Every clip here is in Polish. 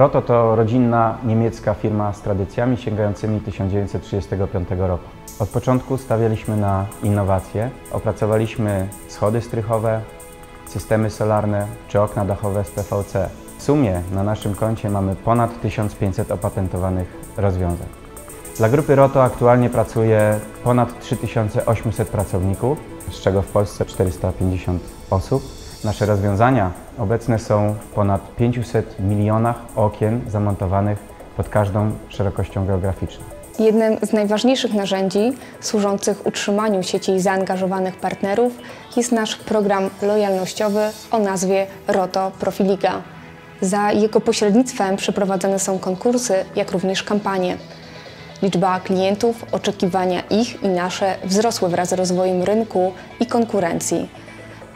Roto to rodzinna niemiecka firma z tradycjami sięgającymi 1935 roku. Od początku stawialiśmy na innowacje. Opracowaliśmy schody strychowe, systemy solarne czy okna dachowe z PVC. W sumie na naszym koncie mamy ponad 1500 opatentowanych rozwiązań. Dla grupy Roto aktualnie pracuje ponad 3800 pracowników, z czego w Polsce 450 osób. Nasze rozwiązania obecne są w ponad 500 milionach okien zamontowanych pod każdą szerokością geograficzną. Jednym z najważniejszych narzędzi służących utrzymaniu sieci zaangażowanych partnerów jest nasz program lojalnościowy o nazwie Roto ProfiLiga. Za jego pośrednictwem przeprowadzane są konkursy, jak również kampanie. Liczba klientów, oczekiwania ich i nasze wzrosły wraz z rozwojem rynku i konkurencji.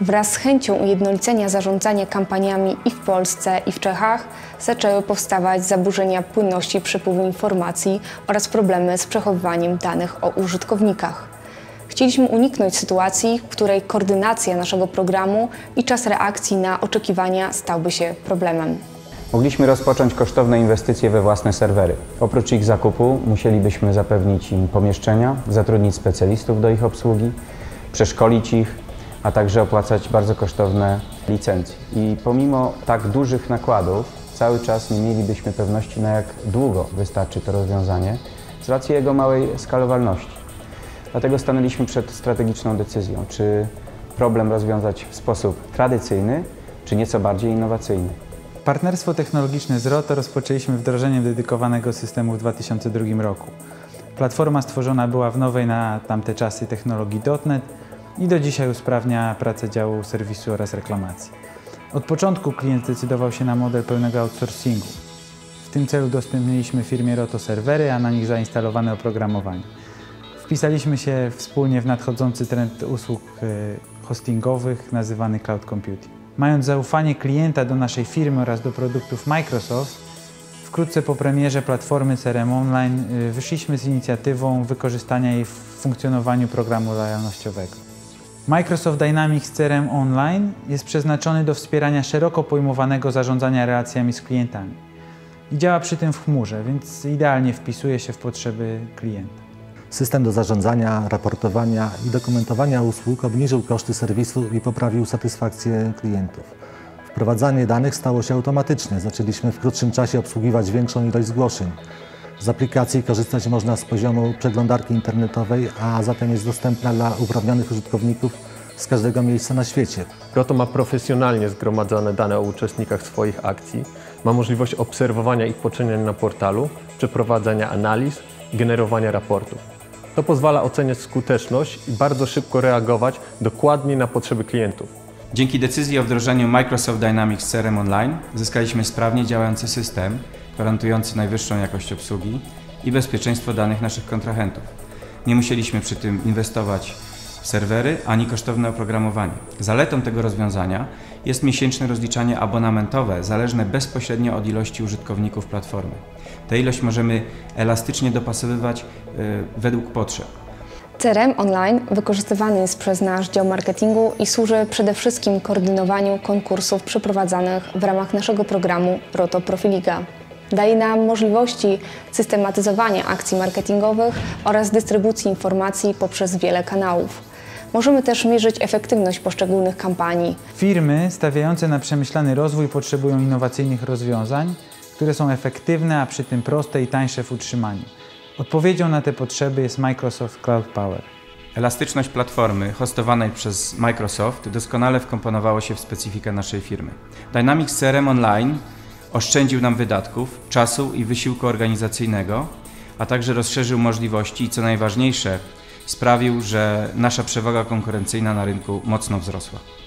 Wraz z chęcią ujednolicenia zarządzania kampaniami i w Polsce, i w Czechach zaczęły powstawać zaburzenia płynności przepływu informacji oraz problemy z przechowywaniem danych o użytkownikach. Chcieliśmy uniknąć sytuacji, w której koordynacja naszego programu i czas reakcji na oczekiwania stałby się problemem. Mogliśmy rozpocząć kosztowne inwestycje we własne serwery. Oprócz ich zakupu musielibyśmy zapewnić im pomieszczenia, zatrudnić specjalistów do ich obsługi, przeszkolić ich, a także opłacać bardzo kosztowne licencje. I pomimo tak dużych nakładów cały czas nie mielibyśmy pewności, na jak długo wystarczy to rozwiązanie z racji jego małej skalowalności. Dlatego stanęliśmy przed strategiczną decyzją, czy problem rozwiązać w sposób tradycyjny, czy nieco bardziej innowacyjny. Partnerstwo technologiczne z Roto rozpoczęliśmy wdrożeniem dedykowanego systemu w 2002 roku. Platforma stworzona była w nowej na tamte czasy technologii .NET i do dzisiaj usprawnia pracę działu serwisu oraz reklamacji. Od początku klient zdecydował się na model pełnego outsourcingu. W tym celu udostępniliśmy firmie Roto serwery, a na nich zainstalowane oprogramowanie. Wpisaliśmy się wspólnie w nadchodzący trend usług hostingowych nazywany Cloud Computing. Mając zaufanie klienta do naszej firmy oraz do produktów Microsoft, wkrótce po premierze platformy CRM Online wyszliśmy z inicjatywą wykorzystania jej w funkcjonowaniu programu lojalnościowego. Microsoft Dynamics CRM Online jest przeznaczony do wspierania szeroko pojmowanego zarządzania relacjami z klientami i działa przy tym w chmurze, więc idealnie wpisuje się w potrzeby klienta. System do zarządzania, raportowania i dokumentowania usług obniżył koszty serwisu i poprawił satysfakcję klientów. Wprowadzanie danych stało się automatyczne. Zaczęliśmy w krótszym czasie obsługiwać większą ilość zgłoszeń. Z aplikacji korzystać można z poziomu przeglądarki internetowej, a zatem jest dostępna dla uprawnionych użytkowników z każdego miejsca na świecie. Roto ma profesjonalnie zgromadzone dane o uczestnikach swoich akcji, ma możliwość obserwowania ich poczynień na portalu, przeprowadzania analiz, generowania raportów. To pozwala oceniać skuteczność i bardzo szybko reagować dokładnie na potrzeby klientów. Dzięki decyzji o wdrożeniu Microsoft Dynamics CRM Online zyskaliśmy sprawnie działający system, gwarantujący najwyższą jakość obsługi i bezpieczeństwo danych naszych kontrahentów. Nie musieliśmy przy tym inwestować w serwery ani kosztowne oprogramowanie. Zaletą tego rozwiązania jest miesięczne rozliczanie abonamentowe, zależne bezpośrednio od ilości użytkowników platformy. Tę ilość możemy elastycznie dopasowywać według potrzeb. CRM Online wykorzystywany jest przez nasz dział marketingu i służy przede wszystkim koordynowaniu konkursów przeprowadzanych w ramach naszego programu Roto ProfiLiga. Daje nam możliwości systematyzowania akcji marketingowych oraz dystrybucji informacji poprzez wiele kanałów. Możemy też mierzyć efektywność poszczególnych kampanii. Firmy stawiające na przemyślany rozwój potrzebują innowacyjnych rozwiązań, które są efektywne, a przy tym proste i tańsze w utrzymaniu. Odpowiedzią na te potrzeby jest Microsoft Cloud Power. Elastyczność platformy hostowanej przez Microsoft doskonale wkomponowała się w specyfikę naszej firmy. Dynamics CRM Online oszczędził nam wydatków, czasu i wysiłku organizacyjnego, a także rozszerzył możliwości i co najważniejsze, sprawił, że nasza przewaga konkurencyjna na rynku mocno wzrosła.